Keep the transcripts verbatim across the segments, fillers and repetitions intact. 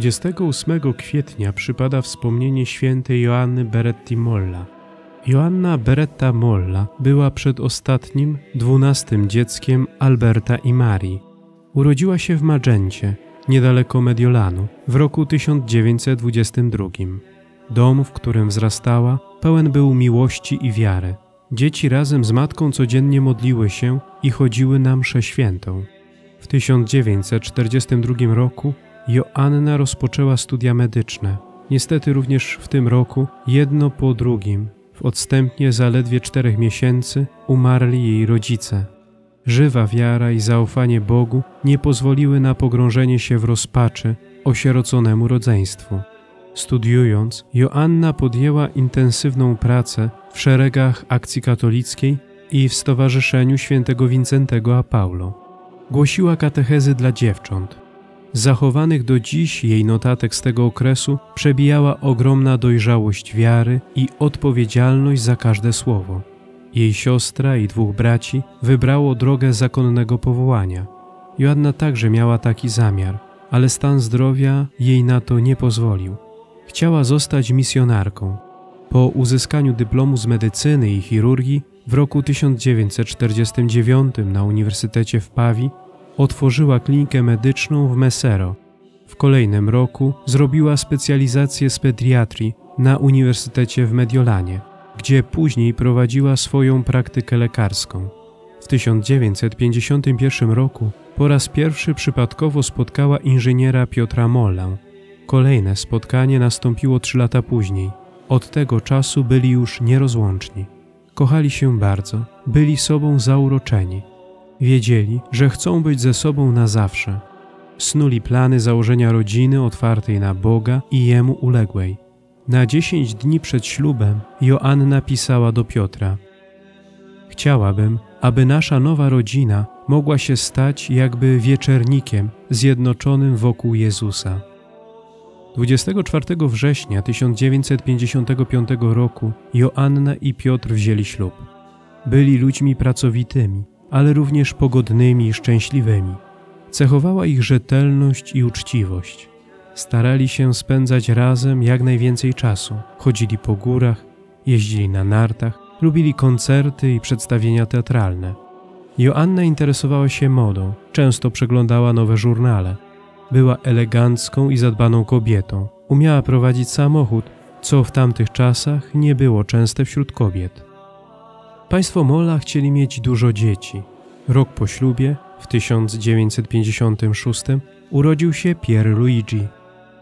dwudziestego ósmego kwietnia przypada wspomnienie świętej Joanny Beretti Molla. Joanna Beretta Molla była przedostatnim, dwunastym dzieckiem Alberta i Marii. Urodziła się w Magencie, niedaleko Mediolanu, w roku tysiąc dziewięćset dwudziestym drugim. Dom, w którym wzrastała, pełen był miłości i wiary. Dzieci razem z matką codziennie modliły się i chodziły na mszę świętą. W tysiąc dziewięćset czterdziestym drugim roku Joanna rozpoczęła studia medyczne. Niestety również w tym roku, jedno po drugim, w odstępnie zaledwie czterech miesięcy, umarli jej rodzice. Żywa wiara i zaufanie Bogu nie pozwoliły na pogrążenie się w rozpaczy osieroconemu rodzeństwu. Studiując, Joanna podjęła intensywną pracę w szeregach Akcji Katolickiej i w Stowarzyszeniu Świętego Wincentego a Paula. Głosiła katechezy dla dziewcząt. Z zachowanych do dziś jej notatek z tego okresu przebijała ogromna dojrzałość wiary i odpowiedzialność za każde słowo. Jej siostra i dwóch braci wybrało drogę zakonnego powołania. Joanna także miała taki zamiar, ale stan zdrowia jej na to nie pozwolił. Chciała zostać misjonarką. Po uzyskaniu dyplomu z medycyny i chirurgii w roku tysiąc dziewięćset czterdziestym dziewiątym na Uniwersytecie w Pawii otworzyła klinikę medyczną w Mesero. W kolejnym roku zrobiła specjalizację z pediatrii na Uniwersytecie w Mediolanie, gdzie później prowadziła swoją praktykę lekarską. W tysiąc dziewięćset pięćdziesiątym pierwszym roku po raz pierwszy przypadkowo spotkała inżyniera Piotra Mollę. Kolejne spotkanie nastąpiło trzy lata później. Od tego czasu byli już nierozłączni. Kochali się bardzo, byli sobą zauroczeni. Wiedzieli, że chcą być ze sobą na zawsze. Snuli plany założenia rodziny otwartej na Boga i Jemu uległej. Na dziesięć dni przed ślubem Joanna pisała do Piotra: chciałabym, aby nasza nowa rodzina mogła się stać jakby wieczernikiem zjednoczonym wokół Jezusa. dwudziestego czwartego września tysiąc dziewięćset pięćdziesiątego piątego roku Joanna i Piotr wzięli ślub. Byli ludźmi pracowitymi, ale również pogodnymi i szczęśliwymi. Cechowała ich rzetelność i uczciwość. Starali się spędzać razem jak najwięcej czasu. Chodzili po górach, jeździli na nartach, lubili koncerty i przedstawienia teatralne. Joanna interesowała się modą, często przeglądała nowe żurnale. Była elegancką i zadbaną kobietą. Umiała prowadzić samochód, co w tamtych czasach nie było częste wśród kobiet. Państwo Molla chcieli mieć dużo dzieci. Rok po ślubie, w tysiąc dziewięćset pięćdziesiątym szóstym, urodził się Pier Luigi.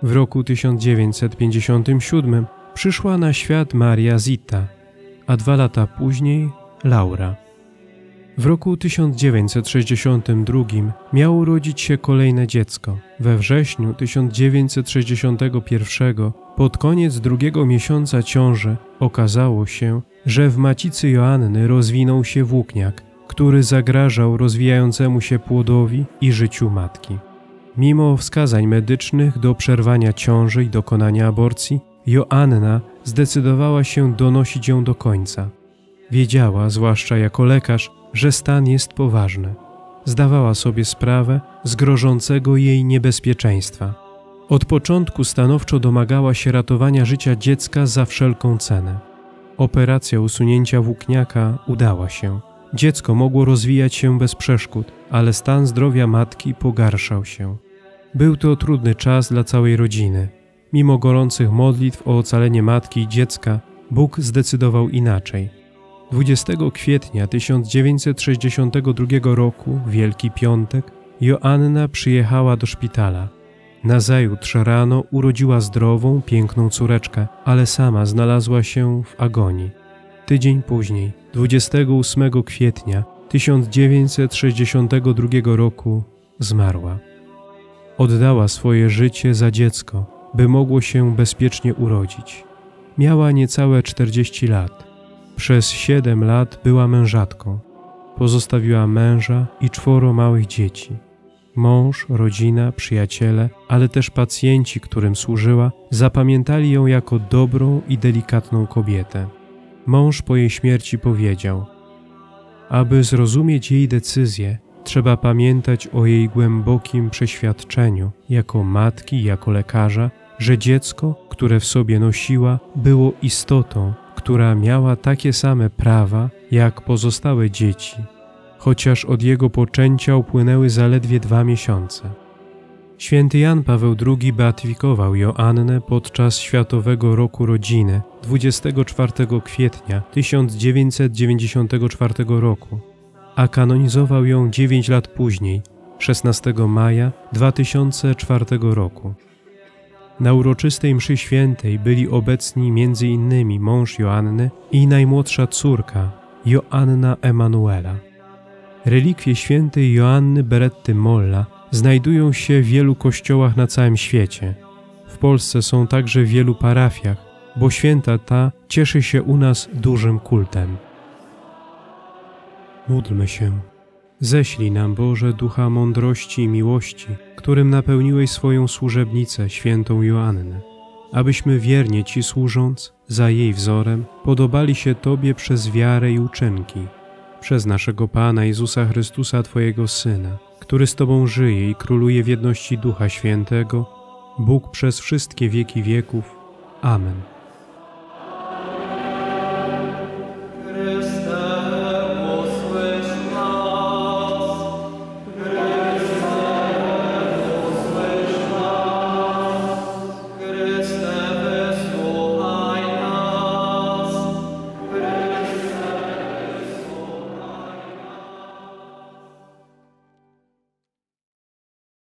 W roku tysiąc dziewięćset pięćdziesiątym siódmym przyszła na świat Maria Zita, a dwa lata później Laura. W roku tysiąc dziewięćset sześćdziesiątym drugim miało urodzić się kolejne dziecko. We wrześniu tysiąc dziewięćset sześćdziesiątego pierwszego, pod koniec drugiego miesiąca ciąży, okazało się, że w macicy Joanny rozwinął się włókniak, który zagrażał rozwijającemu się płodowi i życiu matki. Mimo wskazań medycznych do przerwania ciąży i dokonania aborcji, Joanna zdecydowała się donosić ją do końca. Wiedziała, zwłaszcza jako lekarz, że stan jest poważny. Zdawała sobie sprawę z grożącego jej niebezpieczeństwa. Od początku stanowczo domagała się ratowania życia dziecka za wszelką cenę. Operacja usunięcia włókniaka udała się. Dziecko mogło rozwijać się bez przeszkód, ale stan zdrowia matki pogarszał się. Był to trudny czas dla całej rodziny. Mimo gorących modlitw o ocalenie matki i dziecka, Bóg zdecydował inaczej. dwudziestego kwietnia tysiąc dziewięćset sześćdziesiątego drugiego roku, Wielki Piątek, Joanna przyjechała do szpitala. Nazajutrz rano urodziła zdrową, piękną córeczkę, ale sama znalazła się w agonii. Tydzień później, dwudziestego ósmego kwietnia tysiąc dziewięćset sześćdziesiątego drugiego roku, zmarła. Oddała swoje życie za dziecko, by mogło się bezpiecznie urodzić. Miała niecałe czterdzieści lat. Przez siedem lat była mężatką. Pozostawiła męża i czworo małych dzieci. Mąż, rodzina, przyjaciele, ale też pacjenci, którym służyła, zapamiętali ją jako dobrą i delikatną kobietę. Mąż po jej śmierci powiedział: aby zrozumieć jej decyzję, trzeba pamiętać o jej głębokim przeświadczeniu, jako matki, jako lekarza, że dziecko, które w sobie nosiła, było istotą, która miała takie same prawa jak pozostałe dzieci, chociaż od jego poczęcia upłynęły zaledwie dwa miesiące. Święty Jan Paweł drugi beatyfikował Joannę podczas Światowego Roku Rodziny dwudziestego czwartego kwietnia tysiąc dziewięćset dziewięćdziesiątego czwartego roku, a kanonizował ją dziewięć lat później, szesnastego maja dwa tysiące czwartego roku. Na uroczystej mszy świętej byli obecni między innymi mąż Joanny i najmłodsza córka Joanna Emanuela. Relikwie świętej Joanny Beretty Molla znajdują się w wielu kościołach na całym świecie. W Polsce są także w wielu parafiach, bo święta ta cieszy się u nas dużym kultem. Módlmy się. Ześlij nam, Boże, ducha mądrości i miłości, którym napełniłeś swoją służebnicę, świętą Joannę, abyśmy wiernie Ci służąc, za jej wzorem, podobali się Tobie przez wiarę i uczynki, przez naszego Pana Jezusa Chrystusa, Twojego Syna, który z Tobą żyje i króluje w jedności Ducha Świętego, Bóg przez wszystkie wieki wieków. Amen.